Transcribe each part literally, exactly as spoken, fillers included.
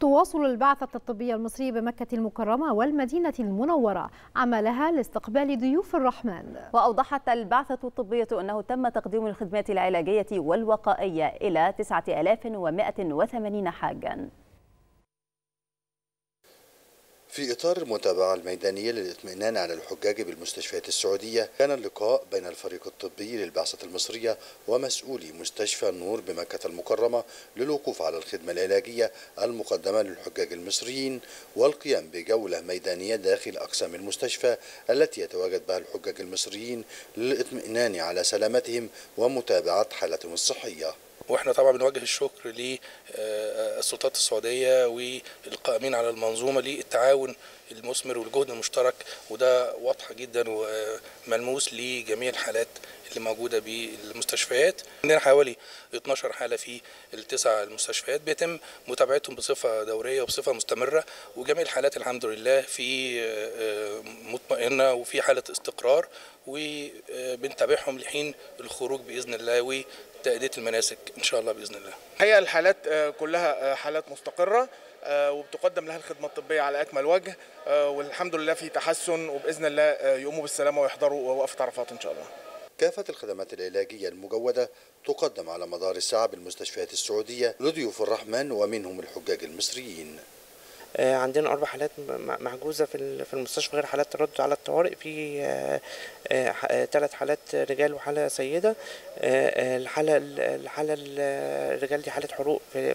تواصل البعثة الطبية المصرية بمكة المكرمة والمدينة المنورة عملها لاستقبال ضيوف الرحمن. وأوضحت البعثة الطبية أنه تم تقديم الخدمات العلاجية والوقائية إلى تسعة آلاف ومئة وثمانين حاجا. في إطار المتابعة الميدانية للإطمئنان على الحجاج بالمستشفيات السعودية، كان اللقاء بين الفريق الطبي للبعثة المصرية ومسؤولي مستشفى النور بمكة المكرمة للوقوف على الخدمة العلاجية المقدمة للحجاج المصريين والقيام بجولة ميدانية داخل أقسام المستشفى التي يتواجد بها الحجاج المصريين للإطمئنان على سلامتهم ومتابعة حالتهم الصحية. واحنا طبعا بنوجه الشكر للسلطات السعوديه والقائمين على المنظومه للتعاون المثمر والجهد المشترك، وده واضح جدا وملموس لجميع الحالات اللي موجوده بالمستشفيات. عندنا حوالي اثناشر حاله في التسع المستشفيات بيتم متابعتهم بصفه دوريه وبصفه مستمره، وجميع الحالات الحمد لله في مطمئنه وفي حاله استقرار، وبنتابعهم لحين الخروج باذن الله و تأدية المناسك إن شاء الله بإذن الله. الحقيقة الحالات كلها حالات مستقرة وبتقدم لها الخدمة الطبية على أكمل وجه، والحمد لله في تحسن، وبإذن الله يقوموا بالسلامة ويحضروا وقفة عرفات إن شاء الله. كافة الخدمات العلاجية المجودة تقدم على مدار الساعة بالمستشفيات السعودية لضيوف الرحمن ومنهم الحجاج المصريين. عندنا أربع حالات معجوزة في المستشفى غير حالات التردد على الطوارئ، في ثلاث حالات رجال وحالة سيدة. الحالة الحالة الرجال دي حالة حروق في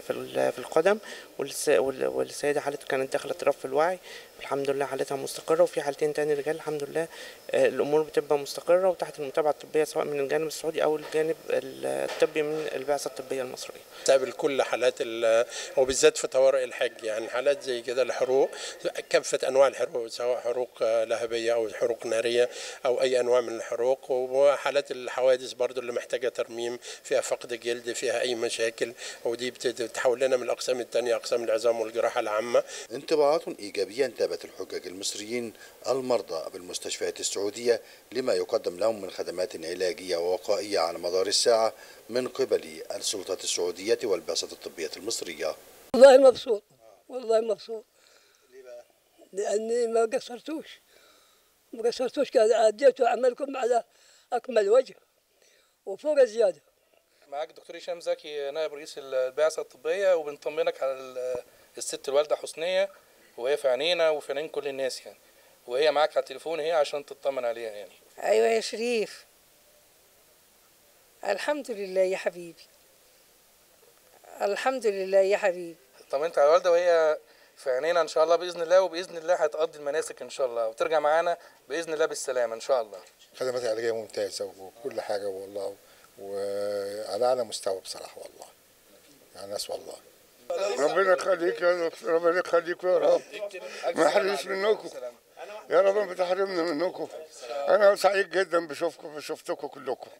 في القدم، والسيدة حالة كانت دخلت رف الوعي، الحمد لله حالتها مستقرة. وفي حالتين تاني رجال الحمد لله الأمور بتبقى مستقرة وتحت المتابعة الطبية سواء من الجانب السعودي أو الجانب الطبي من البعثة الطبية المصرية. تقابل كل حالات وبالذات في طوارئ الحج، يعني حالات زي كده الحروق، كافة أنواع الحروق سواء حروق لهبية أو حروق نارية أو أي أنواع من الحروق، وحالات الحوادث برضو اللي محتاجة ترميم، فيها فقد جلد، فيها أي مشاكل، ودي بتتحول لنا من الأقسام التانية أقسام العظام والجراحة العامة. انطباعات إيجابية انتابت الحجاج المصريين المرضى بالمستشفيات السعودية لما يقدم لهم من خدمات علاجية ووقائية على مدار الساعة من قبل السلطات السعودية والبعثة الطبية المصرية. والله مبسوط، والله مبسوط. ليه بقى؟ لأني ما قصرتوش ما قصرتوش أديتوا عملكم على أكمل وجه وفوق زيادة. معاك دكتور هشام زكي نائب رئيس البعثة الطبية، وبنطمنك على الست الوالدة حسنية، وهي في عينينا وفي عينين كل الناس يعني، وهي معاك على التليفون هي عشان تطمن عليها يعني. أيوة يا شريف، الحمد لله يا حبيبي، الحمد لله يا حبيبي. طمنت على الوالده وهي في عينينا ان شاء الله باذن الله، وباذن الله هتقضي المناسك ان شاء الله وترجع معانا باذن الله بالسلامه ان شاء الله. خدمات العلاجيه ممتازه وكل حاجه والله، وعلى اعلى مستوى بصراحه والله، يعني ناس والله. ربنا يخليك يا دكتور، ربنا يخليك يا رب، ما يحرمش منكم يا رب، ما تحرمنا منكم. انا سعيد جدا بشوفكم بشوفتكم كلكم.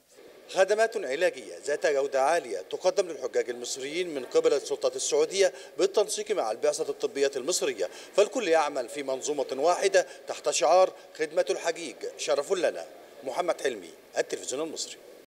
خدمات علاجية ذات جودة عالية تقدم للحجاج المصريين من قبل السلطات السعودية بالتنسيق مع البعثة الطبية المصرية، فالكل يعمل في منظومة واحدة تحت شعار خدمة الحجيج شرف لنا. محمد حلمي، التلفزيون المصري.